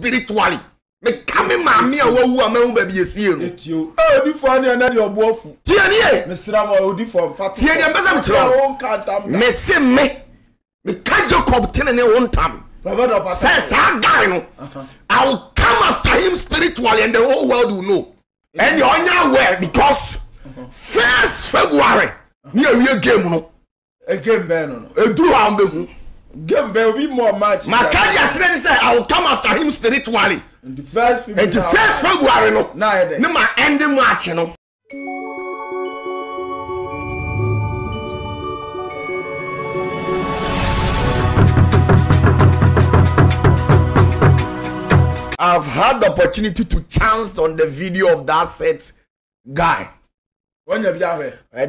spiritually. Me kame mami awo wu ame wu baby yesiye no. Etio. Eh odi for ane na de obuofu. Tie nie. Me sira wa odi for fatu. Tie de mbeza me tro. Me se me ka Jacob tene ne won tam. Says that guy no. I will come after him spiritually and the whole world will know. And you only aware because 1st February near your game no. A game bear no. A do round the game bear will be more match. My cardiac trainer said I will come after him spiritually. And the 1st February no. No my ending match no. I've had the opportunity to chance on the video of that set guy. When you have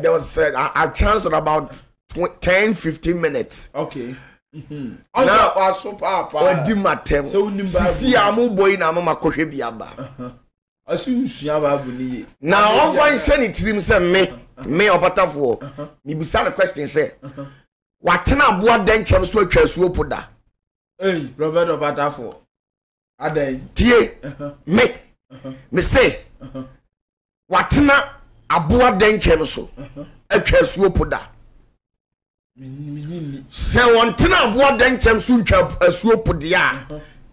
there was I chanced on about 10-15 minutes. Okay. Now I so papa. Odi matem. Sisi amu boy na mama kohwe biaba. Asu nsuya ba buni. Now on find send it him say me Opatafour. Me busa the question say. Watena boa den chem so atwasu opoda. Eh, Prophet Opatafour. Adai tie me say watena aboa denche no so atwasu opoda me se watena aboa denche so ntwa asuo pode a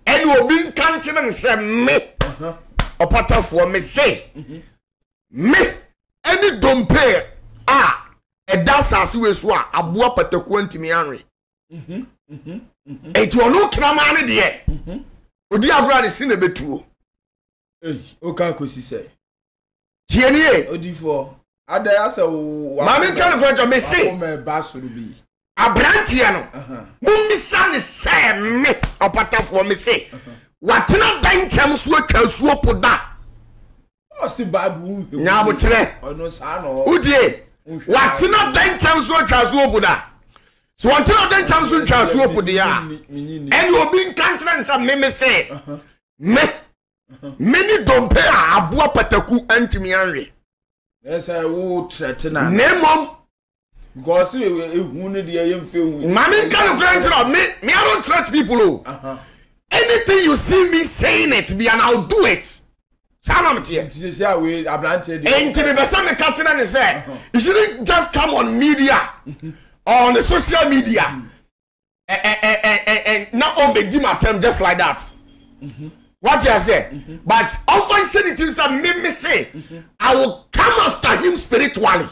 ene obi nkan che me se me Opatafour me say me ene dompe a edasase we so a aboa pataku antimi anwe etu onu kra ma ne de Odi abra ni sin ebetuo. Eh, o ka kosi se. Tienie odi for. Ada ase o. Ma me kan ko jo me se. O me ba suru bi. Abrantie no. Mu misa ni se me Opatafour me se. Watena dan chem so atwasu opoda. O si babu. Nya bo tere. Ono sa no. Udie. Watena dan chem so atwasu opoda. So until then, Samson chance you up there, and you being cancelling some meme say, many don't pay a boa pataku antimianre. Yes, I would threaten a name mom because you wounded the young film. Mammy can't grant on me. Me, I don't trust people. Anything you see me saying it, be and I'll do it. Salam to you. And to the person the captain and said, you shouldn't just come on media. On the social media, not all make them attempt just like that. What you say? But often said it is a meme say, I will come after him spiritually.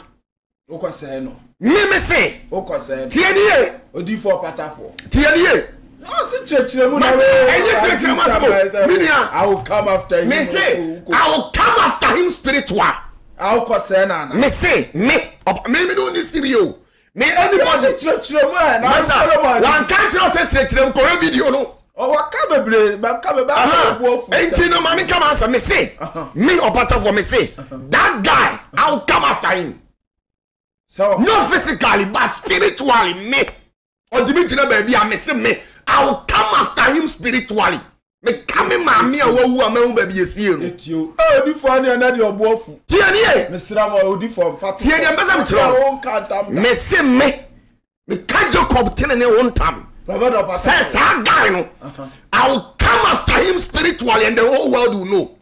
Oko say no. Meme say. Oko say. TNA. Odi for Opatafour. TNA. No, see church. I will come after him. Me say, I will come after him spiritual. Oko say na. Me say, me no need serious. May anybody church man one can't just say church ko video no o wa ka bebre ba ka be ba bo fu enti no ma me come answer me say me Opatafour me say that guy I will come after him so not physically but spiritually me or Dimitri na baby I say me I will come after him spiritually me come ma me awu amawu baby yesi no etio eh odi for ane na de obo fu tie nie me sira wa odi for fatu tie de mbeza me tro me se me ka Jacob tene ne won tam says that guy no I will come after him spiritually and the whole world will know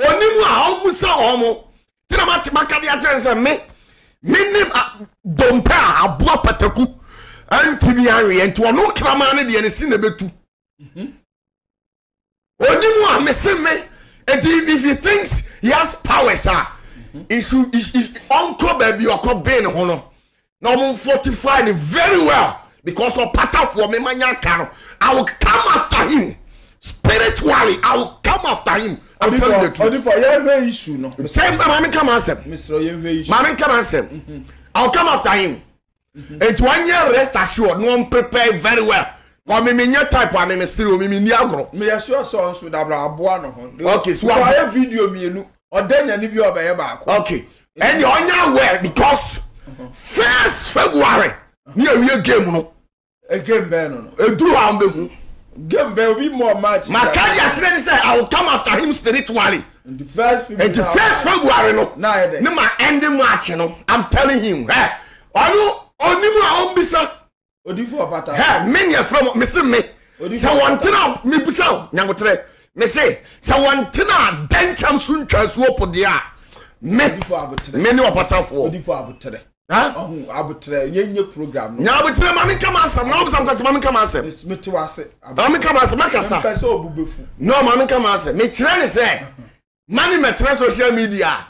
onimu a omu sa omu tena matima ka de agense me ni dompa aboa pataku antimi anwe enti ono krama ne de ne sin na betu Onimwa me say me, and if he thinks he has power, sir, he should uncle baby or cobain honor. Now I'm fortifying very well because of Opatafour me manyakano. I will come after him spiritually. I will come after him. I'm telling you the truth. For every issue, no. Say, Mammy come answer. Mr. Yeveishu. Mammy come answer. I'll come after him. And 1 year rest assured, no one prepared very well. Come me type am me siri me ni agro me yesho so nso da bra aboa no ho okay so why video me enu odanya ni bi obaye ba okay and you onya well because 1st February near your game no a game bear no e do am be game bear be more match my cardiac trainer say I will come after him spiritually and the 1st February no na my ending match no I'm telling him eh onu onimu a on bisa Odi for Opatafour. Hey, many from me say me. So one trap me push out. Nyangotre. Me say, so one tina, then cham soon chance whoop dia. Men for Abutre, many Opatafour, for Abutre. Oh, Abutre, your program. Now, but mammy come answer, no, sometimes mammy come answer. It's me to us, mammy come answer, Macassa. No, mammy come answer. Me try to say, money metra social media.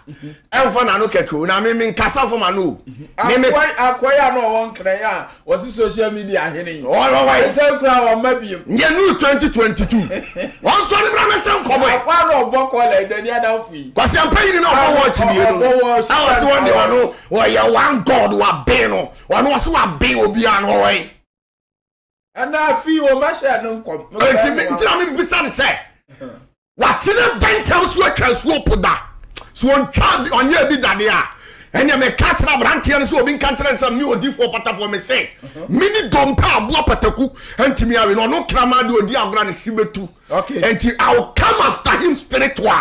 I'm for Nanokaku, I mean, Cassa for Manu. I acquire no one crayon. Was the social media hitting? All right, self crown, maybe. You knew 2022. One sorry, brother, some comment. One of Bokwale, then the other fee. Because I'm paying no one watching you. I was wondering, why you one god were Beno, one was who are Beno beyond away. And I feel much I don't come. Tell me, besides that. What's in a bench house work and swoop that? Swan child on your bid that and you may catch up Rantians who have been countering some new D for Patafo me say. Mini don't power Bopataku and Timmy, I will not come out to a dear granny Sibetu. Okay, and I'll come after him spiritual.